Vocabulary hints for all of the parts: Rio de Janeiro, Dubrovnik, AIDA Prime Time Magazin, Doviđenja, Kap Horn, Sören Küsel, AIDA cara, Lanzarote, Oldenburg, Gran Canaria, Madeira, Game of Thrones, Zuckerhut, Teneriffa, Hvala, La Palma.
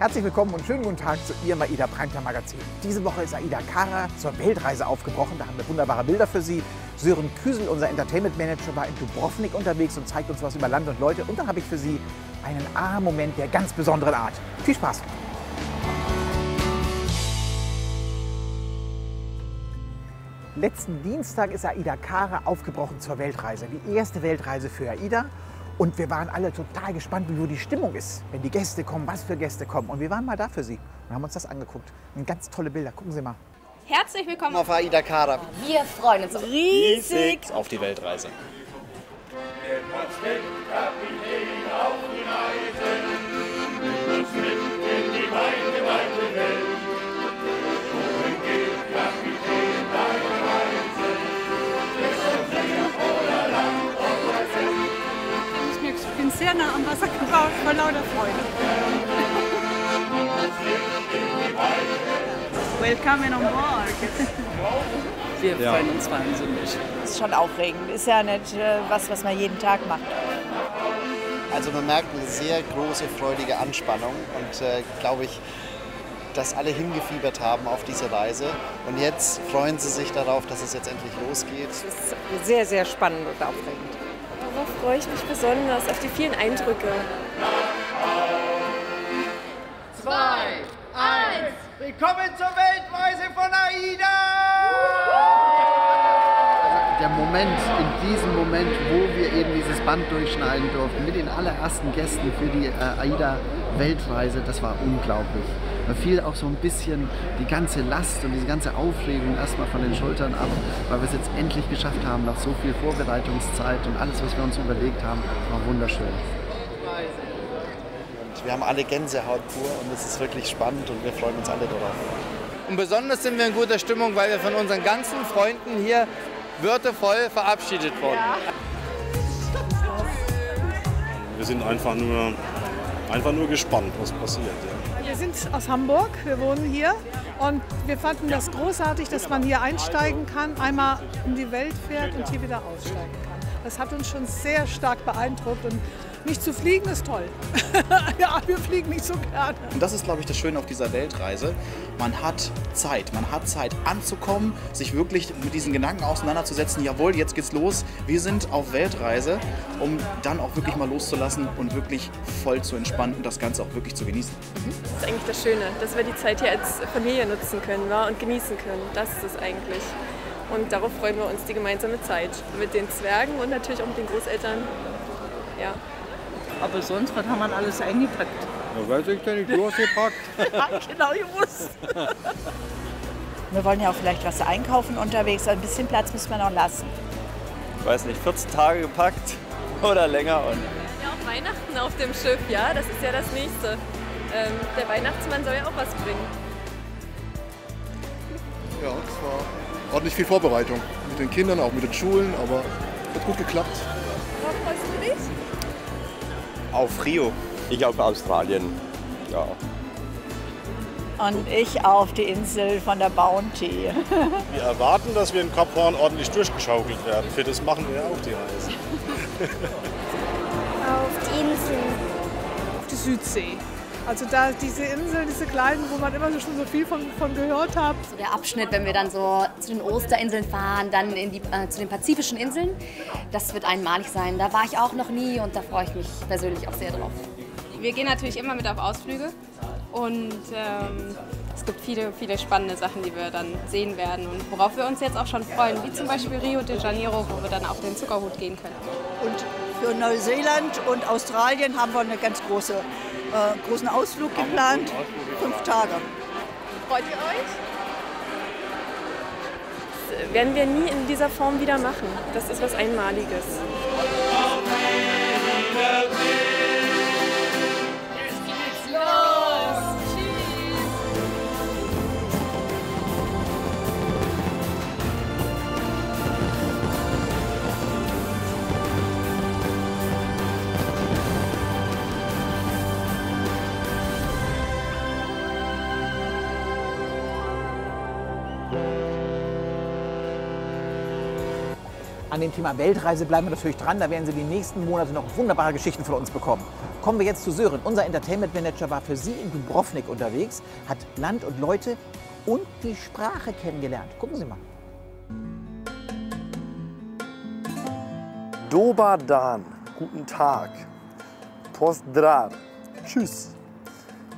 Herzlich willkommen und schönen guten Tag zu Ihrem AIDA Prime Time Magazin. Diese Woche ist AIDA Cara zur Weltreise aufgebrochen. Da haben wir wunderbare Bilder für Sie. Sören Küsel, unser Entertainment Manager, war in Dubrovnik unterwegs und zeigt uns was über Land und Leute. Und dann habe ich für Sie einen Aha-Moment der ganz besonderen Art. Viel Spaß! Letzten Dienstag ist AIDA Cara aufgebrochen zur Weltreise. Die erste Weltreise für AIDA. Und wir waren alle total gespannt, wie so die Stimmung ist, wenn die Gäste kommen, was für Gäste kommen. Und wir waren mal da für Sie und haben uns das angeguckt. Und ganz tolle Bilder, gucken Sie mal. Herzlich willkommen auf AIDA Cara. Wir freuen uns riesig auf die Weltreise. Sehr nah am Wasser gebaut, vor lauter Freude. Welcome on board. Wir freuen uns wahnsinnig. Das ist schon aufregend. Ist ja nicht was man jeden Tag macht. Also man merkt eine sehr große, freudige Anspannung und glaube ich, dass alle hingefiebert haben auf diese Reise. Und jetzt freuen sie sich darauf, dass es jetzt endlich losgeht. Es ist sehr, sehr spannend und aufregend. Darauf freue ich mich besonders, auf die vielen Eindrücke. 3, 2, 1, willkommen zur Weltreise von AIDA! Der Moment, in diesem Moment, wo wir eben dieses Band durchschneiden durften, mit den allerersten Gästen für die AIDA-Weltreise, das war unglaublich. Da fiel auch so ein bisschen die ganze Last und diese ganze Aufregung erstmal von den Schultern ab, weil wir es jetzt endlich geschafft haben, nach so viel Vorbereitungszeit und alles, was wir uns überlegt haben, war wunderschön. Und wir haben alle Gänsehaut pur und es ist wirklich spannend und wir freuen uns alle darauf. Und besonders sind wir in guter Stimmung, weil wir von unseren ganzen Freunden hier würdevoll verabschiedet wurden. Ja. Wir sind einfach nur gespannt, was passiert. Ja. Wir sind aus Hamburg, wir wohnen hier und wir fanden das großartig, dass man hier einsteigen kann, einmal in die Welt fährt und hier wieder aussteigen kann. Das hat uns schon sehr stark beeindruckt und nicht zu fliegen ist toll. Ja, wir fliegen nicht so gerne. Und das ist, glaube ich, das Schöne auf dieser Weltreise. Man hat Zeit anzukommen, sich wirklich mit diesen Gedanken auseinanderzusetzen, jawohl, jetzt geht's los, wir sind auf Weltreise, um dann auch wirklich mal loszulassen und wirklich voll zu entspannen und das Ganze auch wirklich zu genießen. Das ist eigentlich das Schöne, dass wir die Zeit hier als Familie nutzen können, ja, und genießen können. Das ist es eigentlich. Und darauf freuen wir uns, die gemeinsame Zeit mit den Zwergen und natürlich auch mit den Großeltern. Ja. Aber sonst, was haben wir alles eingepackt? Ja, weiß ich denn nicht, du hast gepackt. Ja, genau, ich wusste. Wir wollen ja auch vielleicht was einkaufen unterwegs, ein bisschen Platz müssen wir noch lassen. Ich weiß nicht, 14 Tage gepackt oder länger. Und ja, auch Weihnachten auf dem Schiff, ja, das ist ja das Nächste. Der Weihnachtsmann soll ja auch was bringen. Ja, es war ordentlich viel Vorbereitung. Mit den Kindern, auch mit den Schulen, aber hat gut geklappt. Worauf freust du dich? Auf Rio. Ich auf Australien, ja. Und ich auf die Insel von der Bounty. Wir erwarten, dass wir in Kap Horn ordentlich durchgeschaukelt werden. Für das machen wir ja auch die Reise. Auf die Insel. Auf die Südsee. Also da diese Inseln, diese kleinen, wo man immer schon so viel von gehört hat. So der Abschnitt, wenn wir dann so zu den Osterinseln fahren, dann in die, zu den Pazifischen Inseln, das wird einmalig sein. Da war ich auch noch nie und da freue ich mich persönlich auch sehr drauf. Wir gehen natürlich immer mit auf Ausflüge und es gibt viele, viele spannende Sachen, die wir dann sehen werden und worauf wir uns jetzt auch schon freuen, wie zum Beispiel Rio de Janeiro, wo wir dann auf den Zuckerhut gehen können. Und für Neuseeland und Australien haben wir eine ganz großen Ausflug geplant, 5 Tage. Freut ihr euch? Das werden wir nie in dieser Form wieder machen. Das ist was Einmaliges. An dem Thema Weltreise bleiben wir natürlich dran, da werden Sie die nächsten Monate noch wunderbare Geschichten von uns bekommen. Kommen wir jetzt zu Sören. Unser Entertainment Manager war für Sie in Dubrovnik unterwegs, hat Land und Leute und die Sprache kennengelernt. Gucken Sie mal. Dobar dan, guten Tag. Postdrar, tschüss.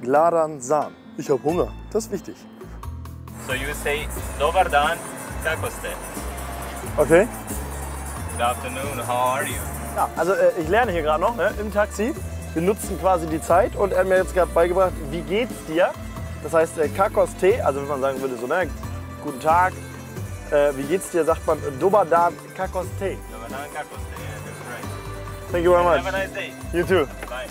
Glaran san, ich habe Hunger, das ist wichtig. So you say Dobar dan, takoste. Okay. Good afternoon, how are you? Ja, also ich lerne hier gerade noch, ne, im Taxi. Wir nutzen quasi die Zeit und er hat mir jetzt gerade beigebracht, wie geht's dir? Das heißt Kakoste, also wenn man sagen würde so, ne, guten Tag, wie geht's dir, sagt man Dobar dan Kakoste. Dobar dan Kakoste, yeah, that's right. Thank you very much. Have a nice day. You too. Bye.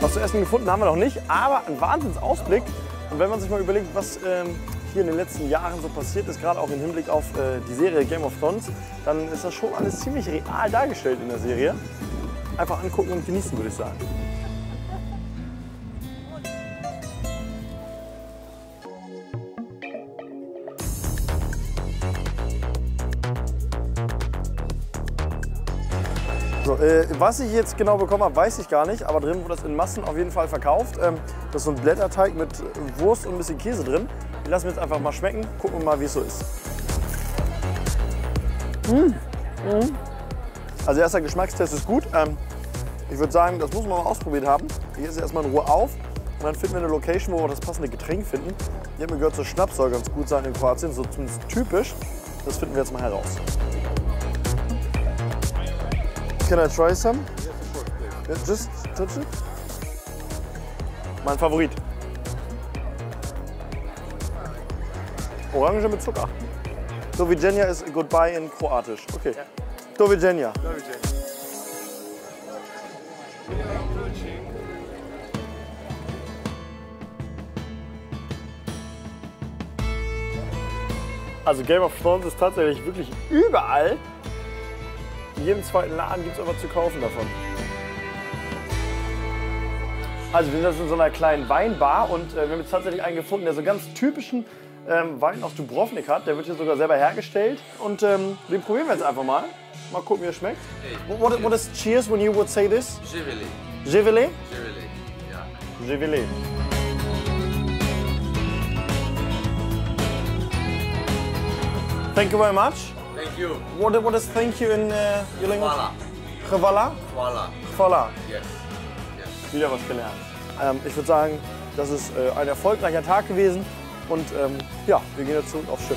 Was zu essen gefunden haben wir noch nicht, aber ein Wahnsinnsausblick. Und wenn man sich mal überlegt, was hier in den letzten Jahren so passiert ist, gerade auch im Hinblick auf die Serie Game of Thrones, dann ist das schon alles ziemlich real dargestellt in der Serie. Einfach angucken und genießen, würde ich sagen. So, was ich jetzt genau bekommen habe, weiß ich gar nicht, aber drin wurde das in Massen auf jeden Fall verkauft. Das ist so ein Blätterteig mit Wurst und ein bisschen Käse drin. Die lassen wir jetzt einfach mal schmecken, gucken wir mal, wie es so ist. Also erster Geschmackstest ist gut. Ich würde sagen, das muss man mal ausprobiert haben. Ich esse erstmal in Ruhe auf und dann finden wir eine Location, wo wir das passende Getränk finden. Ich habe mir gehört, so Schnaps soll ganz gut sein in Kroatien, so zumindest typisch. Das finden wir jetzt mal heraus. Can I try some? Yes, of course, please. Just touch it. Mein Favorit. Orange mit Zucker. Doviđenja ist goodbye in Kroatisch. Okay. Yeah. Doviđenja. Also Game of Thrones ist tatsächlich wirklich überall. In jedem zweiten Laden gibt es aber zu kaufen davon. Also wir sind jetzt in so einer kleinen Weinbar und wir haben jetzt tatsächlich einen gefunden, der so ganz typischen Wein aus Dubrovnik hat. Der wird hier sogar selber hergestellt und den probieren wir jetzt einfach mal. Mal gucken, wie er schmeckt. Hey. What is cheers when you would say this? Givili. Givili? Givili, ja. Givili. Thank you very much. Thank you. What is thank you in your language? Hvala. Hvala. Hvala. Yes. Yes. Wieder was gelernt. Ich würde sagen, das ist ein erfolgreicher Tag gewesen. Und ja, wir gehen jetzt zurück aufs Schiff.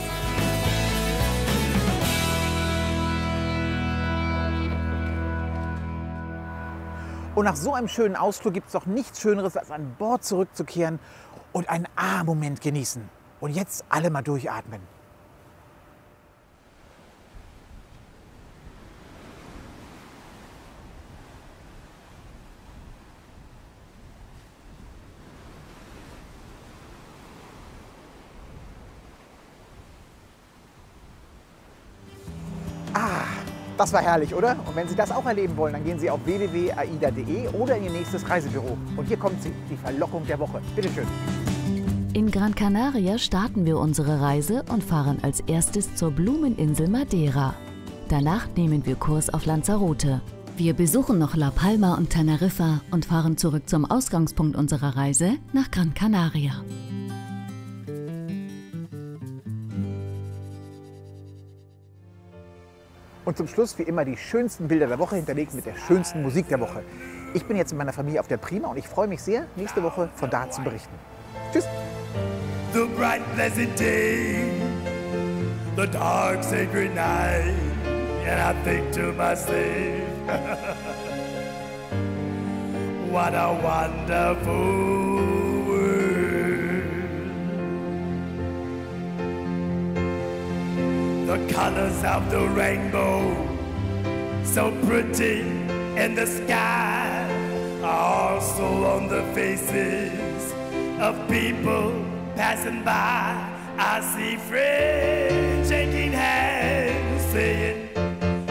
Und nach so einem schönen Ausflug gibt es doch nichts Schöneres, als an Bord zurückzukehren und einen A-Moment genießen. Und jetzt alle mal durchatmen. Das war herrlich, oder? Und wenn Sie das auch erleben wollen, dann gehen Sie auf www.aida.de oder in Ihr nächstes Reisebüro. Und hier kommt sie, die Verlockung der Woche. Bitte schön. In Gran Canaria starten wir unsere Reise und fahren als erstes zur Blumeninsel Madeira. Danach nehmen wir Kurs auf Lanzarote. Wir besuchen noch La Palma und Teneriffa und fahren zurück zum Ausgangspunkt unserer Reise nach Gran Canaria. Und zum Schluss wie immer die schönsten Bilder der Woche, hinterlegt mit der schönsten Musik der Woche. Ich bin jetzt mit meiner Familie auf der Prima und ich freue mich sehr, nächste Woche von da zu berichten. Tschüss! The bright blessed day, the dark sacred night, and I think to myself, what a wonderful world. The colors of the rainbow, so pretty in the sky, are also on the faces of people passing by. I see friends shaking hands, saying,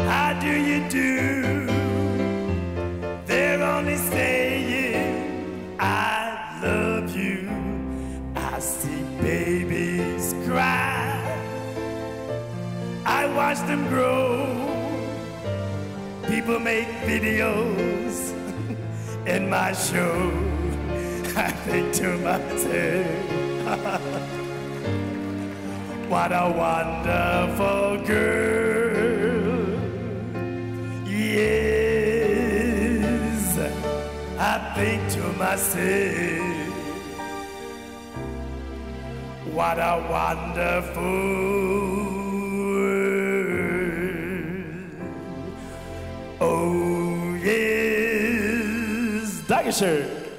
how do you do? They're only saying, I love you. I see babies crying. watch them grow. People make videos in my show. I think to myself, what a wonderful girl. Yes, I think to myself, what a wonderful world. Oh yes, danke schön.